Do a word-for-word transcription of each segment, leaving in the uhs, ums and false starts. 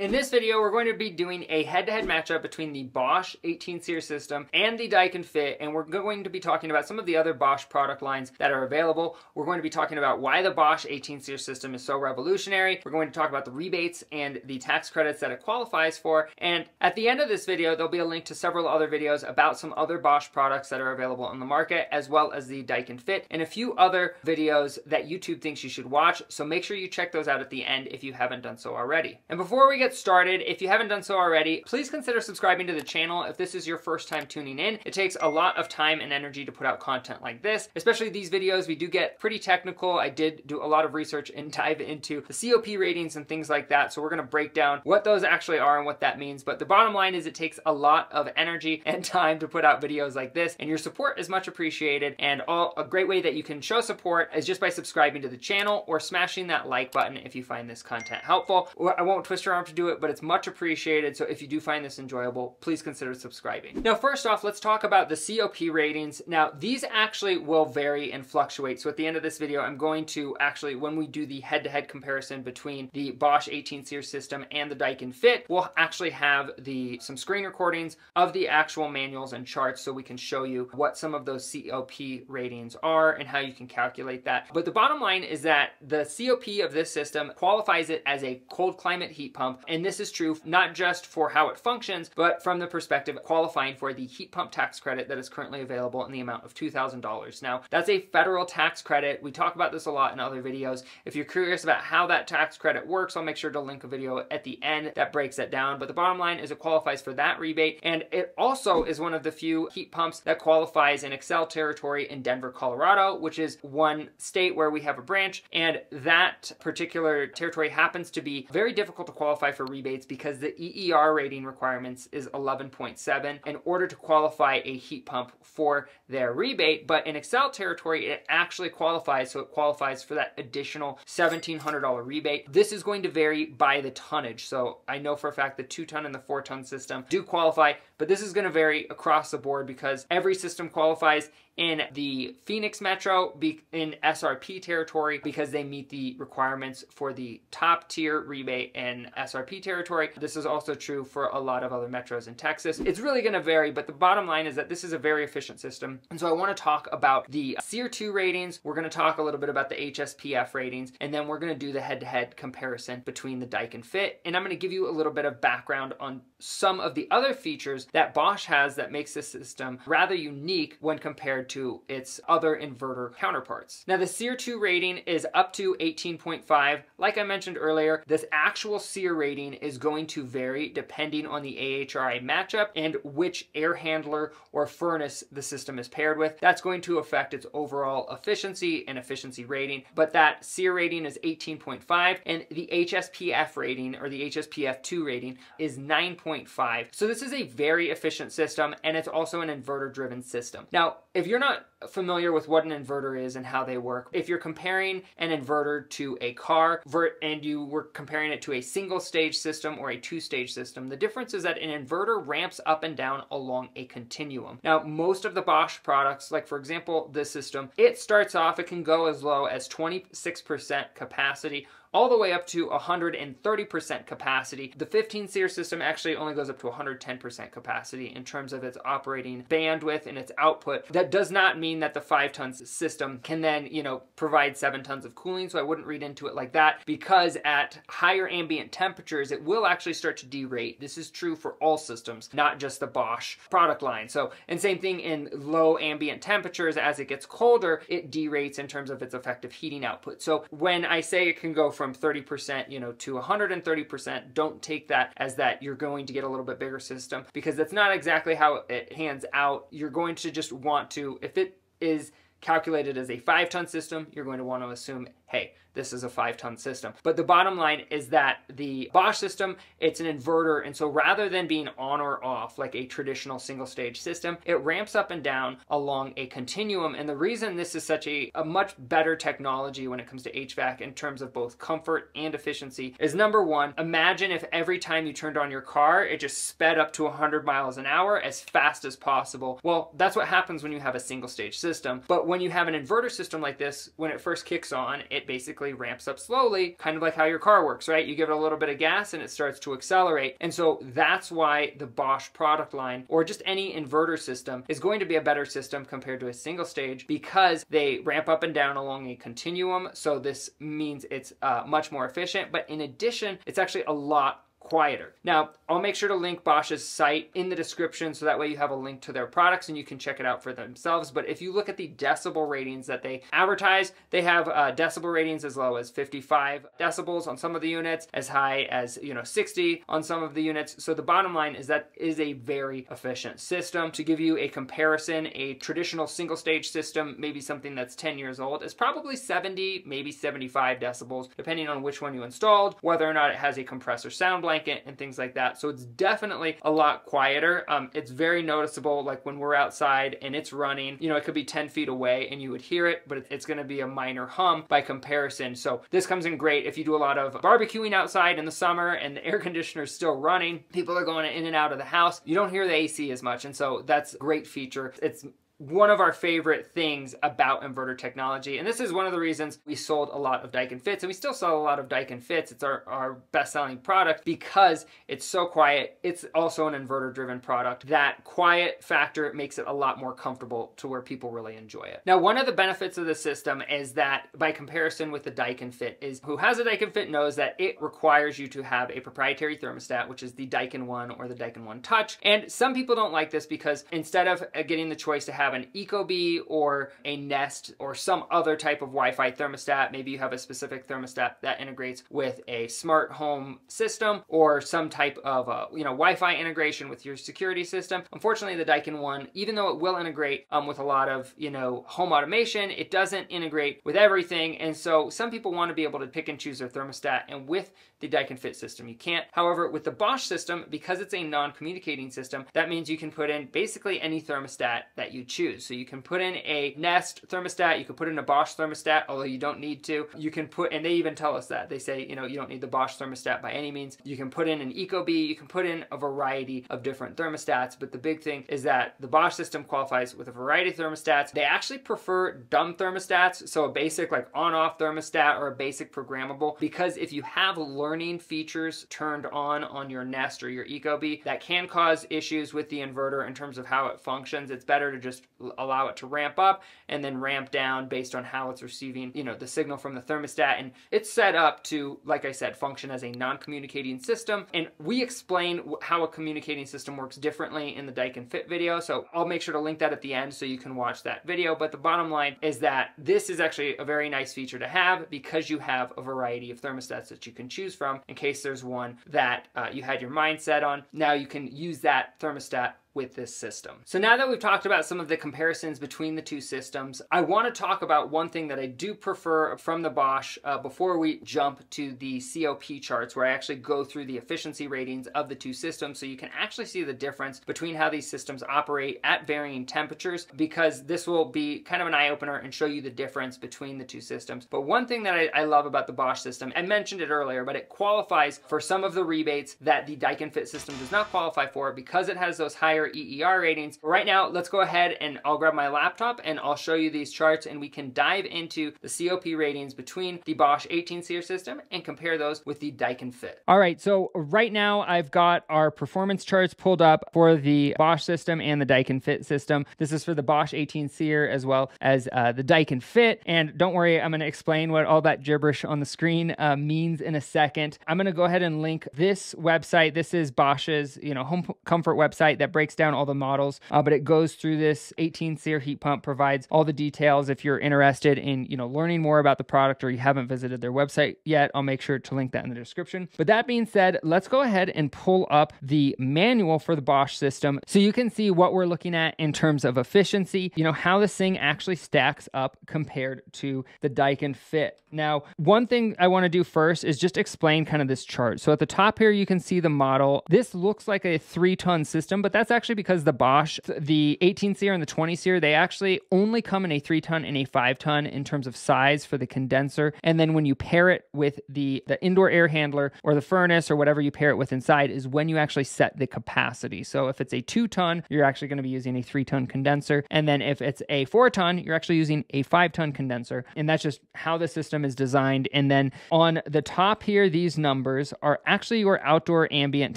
In this video, we're going to be doing a head-to-head matchup between the Bosch eighteen SEER system and the Daikin Fit, and we're going to be talking about some of the other Bosch product lines that are available. We're going to be talking about why the Bosch eighteen SEER system is so revolutionary. We're going to talk about the rebates and the tax credits that it qualifies for, and at the end of this video, there'll be a link to several other videos about some other Bosch products that are available on the market, as well as the Daikin Fit, and a few other videos that YouTube thinks you should watch, so make sure you check those out at the end if you haven't done so already. And before we get Get started, if you haven't done so already, please consider subscribing to the channel if this is your first time tuning in. It takes a lot of time and energy to put out content like this, especially these videos. We do get pretty technical. I did do a lot of research and dive into the C O P ratings and things like that, so we're going to break down what those actually are and what that means. But the bottom line is it takes a lot of energy and time to put out videos like this, and your support is much appreciated. And all a great way that you can show support is just by subscribing to the channel or smashing that like button if you find this content helpful. I won't twist your arm to do it, but it's much appreciated. So if you do find this enjoyable, please consider subscribing. Now, first off, let's talk about the C O P ratings. Now, these actually will vary and fluctuate. So at the end of this video, I'm going to actually, when we do the head-to-head comparison between the Bosch eighteen SEER system and the Daikin Fit, we'll actually have the some screen recordings of the actual manuals and charts so we can show you what some of those C O P ratings are and how you can calculate that. But the bottom line is that the C O P of this system qualifies it as a cold climate heat pump. And this is true not just for how it functions, but from the perspective of qualifying for the heat pump tax credit that is currently available in the amount of two thousand dollars. Now, that's a federal tax credit. We talk about this a lot in other videos. If you're curious about how that tax credit works, I'll make sure to link a video at the end that breaks that down. But the bottom line is it qualifies for that rebate. And it also is one of the few heat pumps that qualifies in Xcel territory in Denver, Colorado, which is one state where we have a branch. And that particular territory happens to be very difficult to qualify for for rebates because the E E R rating requirements is eleven point seven in order to qualify a heat pump for their rebate. But in Xcel territory, it actually qualifies, so it qualifies for that additional seventeen hundred dollar rebate. This is going to vary by the tonnage. So I know for a fact the two ton and the four ton system do qualify, but this is going to vary across the board because every system qualifies in the Phoenix Metro, in S R P territory, because they meet the requirements for the top tier rebate in S R P territory. This is also true for a lot of other metros in Texas. It's really gonna vary, but the bottom line is that this is a very efficient system. And so I wanna talk about the SEER two ratings. We're gonna talk a little bit about the H S P F ratings, and then we're gonna do the head-to-head comparison between the Daikin Fit. And I'm gonna give you a little bit of background on some of the other features that Bosch has that makes this system rather unique when compared to its other inverter counterparts. Now the SEER two rating is up to eighteen point five. Like I mentioned earlier, this actual SEER rating is going to vary depending on the A H R I matchup and which air handler or furnace the system is paired with. That's going to affect its overall efficiency and efficiency rating, but that SEER rating is eighteen point five and the H S P F rating or the H S P F two rating is nine point five. So this is a very efficient system and it's also an inverter driven system. Now, if you're You're not familiar with what an inverter is and how they work. If you're comparing an inverter to a car and you were comparing it to a single stage system or a two stage system, the difference is that an inverter ramps up and down along a continuum. Now, most of the Bosch products, like for example, this system, it starts off, it can go as low as twenty-six percent capacity all the way up to one hundred thirty percent capacity. The fifteen SEER system actually only goes up to one hundred ten percent capacity in terms of its operating bandwidth and its output. That does not mean that the five ton system can then, you know, provide seven tons of cooling. So I wouldn't read into it like that because at higher ambient temperatures, it will actually start to derate. This is true for all systems, not just the Bosch product line. So, and same thing in low ambient temperatures, as it gets colder, it derates in terms of its effective heating output. So when I say it can go from from thirty percent, you know, to one hundred thirty percent, don't take that as that you're going to get a little bit bigger system because that's not exactly how it hands out. You're going to just want to, if it is calculated as a five ton system, you're going to want to assume, hey, this is a five ton system. But the bottom line is that the Bosch system, it's an inverter. And so rather than being on or off like a traditional single stage system, it ramps up and down along a continuum. And the reason this is such a, a much better technology when it comes to H V A C in terms of both comfort and efficiency is number one, imagine if every time you turned on your car, it just sped up to one hundred miles an hour as fast as possible. Well, that's what happens when you have a single stage system. But when you have an inverter system like this, when it first kicks on, it basically ramps up slowly, kind of like how your car works, right? You give it a little bit of gas and it starts to accelerate. And so that's why the Bosch product line, or just any inverter system, is going to be a better system compared to a single stage, because they ramp up and down along a continuum. So this means it's uh, much more efficient, but in addition, it's actually a lot quieter. Now, I'll make sure to link Bosch's site in the description so that way you have a link to their products and you can check it out for themselves. But if you look at the decibel ratings that they advertise, they have uh, decibel ratings as low as fifty-five decibels on some of the units, as high as, you know, sixty on some of the units. So the bottom line is that is a very efficient system. To give you a comparison, a traditional single stage system, maybe something that's ten years old, is probably seventy, maybe seventy-five decibels, depending on which one you installed, whether or not it has a compressor sound blanket and things like that. So it's definitely a lot quieter. Um, it's very noticeable, like when we're outside and it's running, you know, it could be ten feet away and you would hear it, but it's going to be a minor hum by comparison. So this comes in great if you do a lot of barbecuing outside in the summer and the air conditioner is still running, people are going in and out of the house, you don't hear the A C as much. And so that's a great feature. It's one of our favorite things about inverter technology. And this is one of the reasons we sold a lot of Daikin Fits, and we still sell a lot of Daikin Fits. It's our, our best-selling product because it's so quiet. It's also an inverter-driven product. That quiet factor makes it a lot more comfortable to where people really enjoy it. Now, one of the benefits of the system is that, by comparison with the Daikin Fit, is who has a Daikin Fit knows that it requires you to have a proprietary thermostat, which is the Daikin One or the Daikin One Touch. And some people don't like this because instead of getting the choice to have have an Ecobee or a Nest or some other type of Wi-Fi thermostat, maybe you have a specific thermostat that integrates with a smart home system or some type of uh, you know, Wi-Fi integration with your security system. Unfortunately, the Daikin One, even though it will integrate um, with a lot of, you know, home automation, it doesn't integrate with everything. And so some people want to be able to pick and choose their thermostat, and with the Daikin Fit system you can't. However, with the Bosch system, because it's a non-communicating system, that means you can put in basically any thermostat that you choose. choose. So you can put in a Nest thermostat, you can put in a Bosch thermostat, although you don't need to. You can put, and they even tell us that. They say, you know, you don't need the Bosch thermostat by any means. You can put in an Ecobee, you can put in a variety of different thermostats, but the big thing is that the Bosch system qualifies with a variety of thermostats. They actually prefer dumb thermostats, so a basic like on-off thermostat or a basic programmable, because if you have learning features turned on on your Nest or your Ecobee, that can cause issues with the inverter in terms of how it functions. It's better to just allow it to ramp up and then ramp down based on how it's receiving, you know, the signal from the thermostat. And it's set up to, like I said, function as a non-communicating system. And we explain how a communicating system works differently in the Daikin Fit video. So I'll make sure to link that at the end so you can watch that video. But the bottom line is that this is actually a very nice feature to have, because you have a variety of thermostats that you can choose from in case there's one that uh, you had your mind set on. Now you can use that thermostat with this system. So now that we've talked about some of the comparisons between the two systems, I want to talk about one thing that I do prefer from the Bosch uh, before we jump to the C O P charts, where I actually go through the efficiency ratings of the two systems so you can actually see the difference between how these systems operate at varying temperatures, because this will be kind of an eye-opener and show you the difference between the two systems. But one thing that I, I love about the Bosch system, I mentioned it earlier, but it qualifies for some of the rebates that the Daikin Fit system does not qualify for because it has those higher E E R ratings. Right now, let's go ahead and I'll grab my laptop and I'll show you these charts, and we can dive into the C O P ratings between the Bosch eighteen SEER system and compare those with the Daikin Fit. All right, so right now I've got our performance charts pulled up for the Bosch system and the Daikin Fit system. This is for the Bosch eighteen SEER as well as uh, the Daikin Fit. And don't worry, I'm going to explain what all that gibberish on the screen uh, means in a second. I'm going to go ahead and link this website. This is Bosch's, you know, home comfort website that breaks down all the models, uh, but it goes through this eighteen SEER heat pump, provides all the details. If you're interested in, you know, learning more about the product or you haven't visited their website yet, I'll make sure to link that in the description. But that being said, let's go ahead and pull up the manual for the Bosch system so you can see what we're looking at in terms of efficiency, you know, how this thing actually stacks up compared to the Daikin Fit. Now, one thing I want to do first is just explain kind of this chart. So at the top here, you can see the model. This looks like a three ton system, but that's actually actually because the Bosch, the eighteen SEER and the twenty SEER, they actually only come in a three ton and a five ton in terms of size for the condenser. And then when you pair it with the, the indoor air handler or the furnace or whatever you pair it with inside is when you actually set the capacity. So if it's a two ton, you're actually going to be using a three ton condenser. And then if it's a four ton, you're actually using a five ton condenser. And that's just how the system is designed. And then on the top here, these numbers are actually your outdoor ambient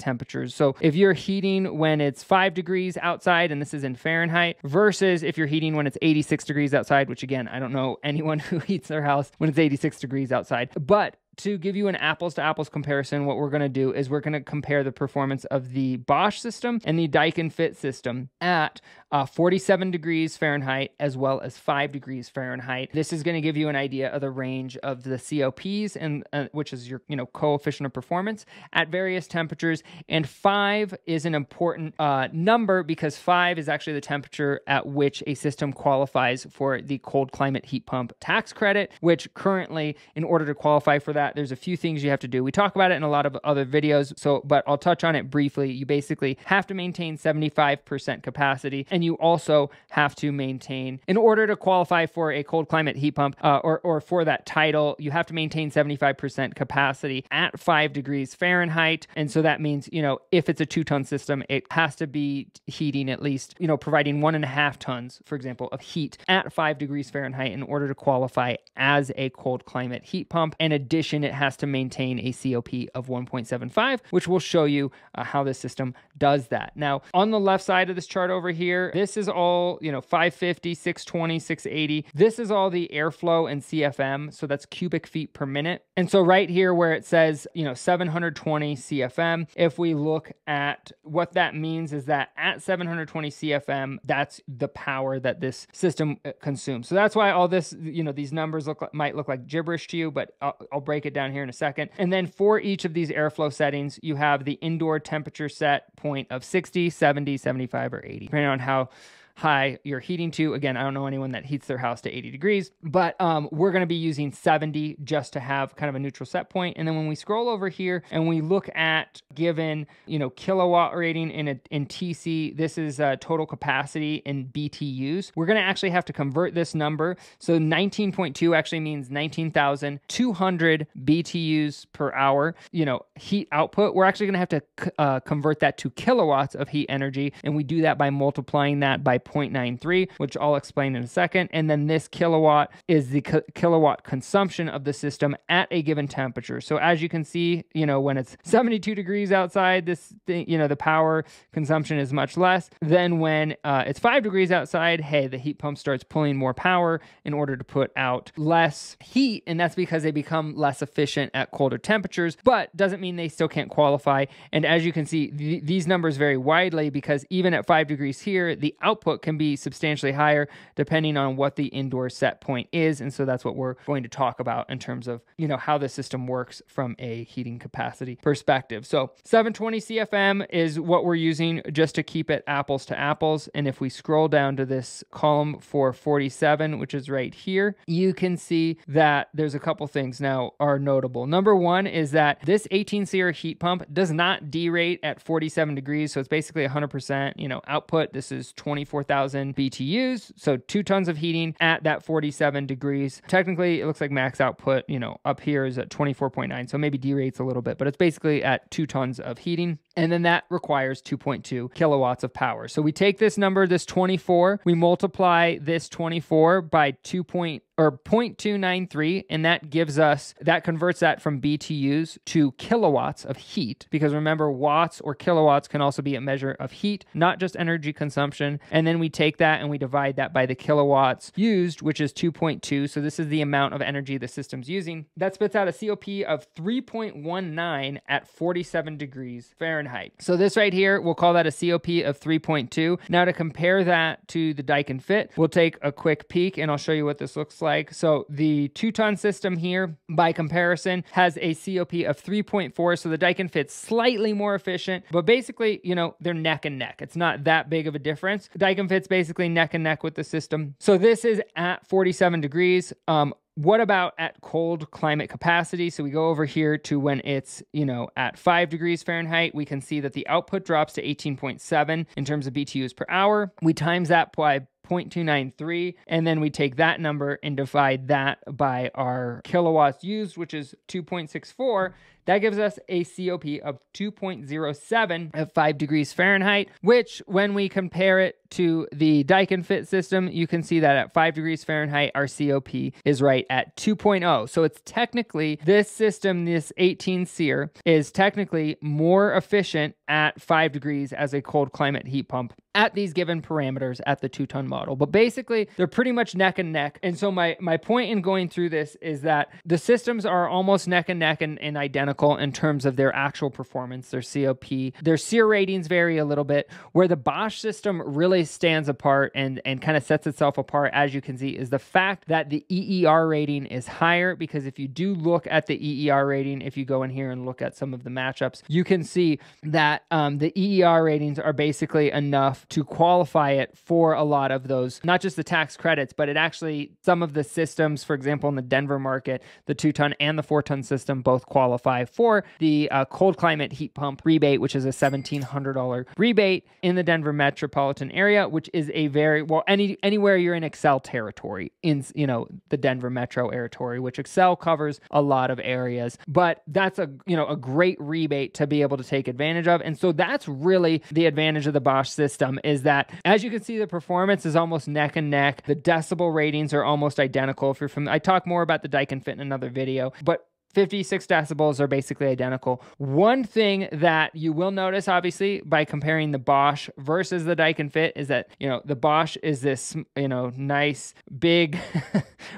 temperatures. So if you're heating when it's five degrees outside, and this is in Fahrenheit, versus if you're heating when it's eighty-six degrees outside, which again, I don't know anyone who heats their house when it's eighty-six degrees outside. But to give you an apples to apples comparison, what we're gonna do is we're gonna compare the performance of the Bosch system and the Daikin Fit system at uh, forty-seven degrees Fahrenheit as well as five degrees Fahrenheit. This is gonna give you an idea of the range of the C O Ps, and uh, which is your you know coefficient of performance at various temperatures. And five is an important uh, number because five is actually the temperature at which a system qualifies for the cold climate heat pump tax credit, which currently, in order to qualify for that, there's a few things you have to do. We talk about it in a lot of other videos, so but I'll touch on it briefly. You basically have to maintain seventy-five percent capacity, and you also have to maintain, in order to qualify for a cold climate heat pump uh, or, or for that title, you have to maintain seventy-five percent capacity at five degrees Fahrenheit. And so that means, you know, if it's a two ton system, it has to be heating at least, you know, providing one and a half tons, for example, of heat at five degrees Fahrenheit in order to qualify as a cold climate heat pump. In addition, it has to maintain a C O P of one point seven five, which will show you uh, how this system does that. Now, on the left side of this chart over here, this is all, you know, five fifty, six twenty, six eighty. This is all the airflow and C F M. So that's cubic feet per minute. And so right here where it says, you know, seven hundred twenty C F M, if we look at what that means is that at seven hundred twenty C F M, that's the power that this system consumes. So that's why all this, you know, these numbers look like, might look like gibberish to you, but I'll, I'll break it down here in a second. And then for each of these airflow settings, you have the indoor temperature set point of sixty, seventy, seventy-five, or eighty, depending on how high you're heating to. Again, I don't know anyone that heats their house to eighty degrees, but um, we're going to be using seventy just to have kind of a neutral set point. And then when we scroll over here and we look at given, you know, kilowatt rating in a, in T C, this is uh, total capacity in B T Us. We're going to actually have to convert this number. So nineteen point two actually means nineteen thousand two hundred B T Us per hour, you know, heat output. We're actually going to have to uh, convert that to kilowatts of heat energy. And we do that by multiplying that by zero point nine three, which I'll explain in a second. And then this kilowatt is the kilowatt consumption of the system at a given temperature. So as you can see, you know, when it's seventy-two degrees outside, this thing, you know, the power consumption is much less. Then when uh, it's five degrees outside, hey, the heat pump starts pulling more power in order to put out less heat. And that's because they become less efficient at colder temperatures, but doesn't mean they still can't qualify. And as you can see, th these numbers vary widely because even at five degrees here, the output can be substantially higher depending on what the indoor set point is. And so that's what we're going to talk about in terms of, you know, how the system works from a heating capacity perspective. So seven twenty C F M is what we're using just to keep it apples to apples. And if we scroll down to this column for forty-seven, which is right here, you can see that there's a couple things now are notable. Number one is that this eighteen SEER heat pump does not derate at forty-seven degrees. So it's basically one hundred percent, you know, output. This is twenty-four thousand B T Us, so two tons of heating at that forty-seven degrees. Technically, it looks like max output, you know, up here is at twenty-four point nine, so maybe derates a little bit, but it's basically at two tons of heating. And then that requires two point two kilowatts of power. So we take this number, this twenty-four, we multiply this twenty-four by two point or zero point two nine three, and that gives us, that converts that from B T Us to kilowatts of heat, because remember, watts or kilowatts can also be a measure of heat, not just energy consumption. And then we take that and we divide that by the kilowatts used, which is two point two. So this is the amount of energy the system's using. That spits out a C O P of three point one nine at forty-seven degrees Fahrenheit. So this right here, we'll call that a C O P of three point two. Now to compare that to the Daikin Fit, we'll take a quick peek and I'll show you what this looks like. Like. So the two-ton system here, by comparison, has a C O P of three point four. So the Daikin Fit's slightly more efficient, but basically, you know, they're neck and neck. It's not that big of a difference. Daikin Fit's basically neck and neck with the system. So this is at forty-seven degrees. Um, What about at cold climate capacity? So we go over here to when it's, you know, at five degrees Fahrenheit, we can see that the output drops to eighteen point seven in terms of B T Us per hour. We times that by zero point two nine three, and then we take that number and divide that by our kilowatts used, which is two point six four. That gives us a C O P of two point zero seven at five degrees Fahrenheit, which when we compare it to the Daikin Fit system, you can see that at five degrees Fahrenheit, our C O P is right at two point zero. So it's technically, this system, this eighteen SEER, is technically more efficient at five degrees as a cold climate heat pump at these given parameters at the two-ton model. But basically, they're pretty much neck and neck. And so my, my point in going through this is that the systems are almost neck and neck and, and identical in terms of their actual performance, their C O P. Their SEER ratings vary a little bit. Where the Bosch system really stands apart and, and kind of sets itself apart, as you can see, is the fact that the E E R rating is higher, because if you do look at the E E R rating, if you go in here and look at some of the matchups, you can see that um, the E E R ratings are basically enough to qualify it for a lot of those, not just the tax credits, but it actually, some of the systems, for example, in the Denver market, the two-ton and the four-ton system both qualify for the uh, cold climate heat pump rebate, which is a seventeen hundred dollar rebate in the Denver metropolitan area, which is a very, well, any anywhere you're in Xcel territory, in, you know, the Denver Metro territory, which Xcel covers a lot of areas. But that's a, you know, a great rebate to be able to take advantage of. And so that's really the advantage of the Bosch system, is that, as you can see, the performance is almost neck and neck. The decibel ratings are almost identical. If you're from, I talk more about the Daikin Fit in another video, but fifty-six decibels are basically identical. One thing that you will notice, obviously, by comparing the Bosch versus the Daikin Fit is that, you know, the Bosch is this, you know, nice big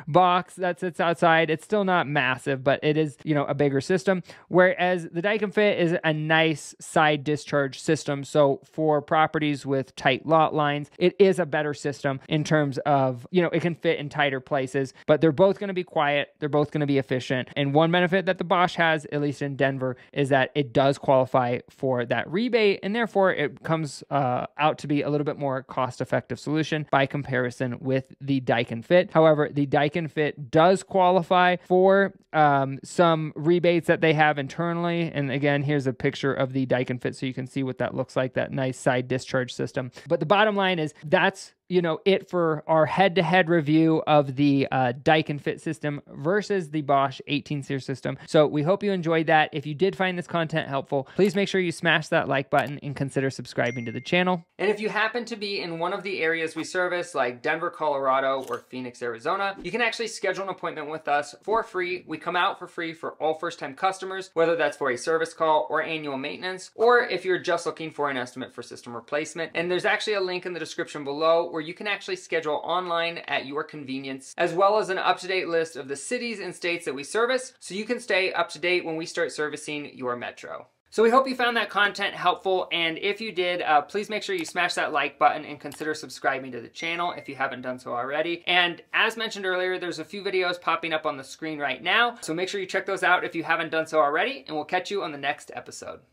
box that sits outside. It's still not massive, but it is, you know, a bigger system. Whereas the Daikin Fit is a nice side discharge system. So for properties with tight lot lines, it is a better system in terms of, you know, it can fit in tighter places, but they're both going to be quiet. They're both going to be efficient. And one benefit that the Bosch has, at least in Denver, is that it does qualify for that rebate, and therefore it comes uh, out to be a little bit more cost-effective solution by comparison with the Daikin Fit. However, the Daikin Fit does qualify for um, some rebates that they have internally, and again, here's a picture of the Daikin Fit so you can see what that looks like, that nice side discharge system. But the bottom line is that's you know, it for our head-to-head review of the uh, Daikin Fit system versus the Bosch eighteen SEER system. So we hope you enjoyed that. If you did find this content helpful, please make sure you smash that like button and consider subscribing to the channel. And if you happen to be in one of the areas we service, like Denver, Colorado, or Phoenix, Arizona, you can actually schedule an appointment with us for free. We come out for free for all first-time customers, whether that's for a service call or annual maintenance, or if you're just looking for an estimate for system replacement. And there's actually a link in the description below where you can actually schedule online at your convenience, as well as an up-to-date list of the cities and states that we service, so you can stay up to date when we start servicing your metro. So we hope you found that content helpful, and if you did, uh, please make sure you smash that like button and consider subscribing to the channel if you haven't done so already. And as mentioned earlier, there's a few videos popping up on the screen right now, so make sure you check those out if you haven't done so already, and we'll catch you on the next episode.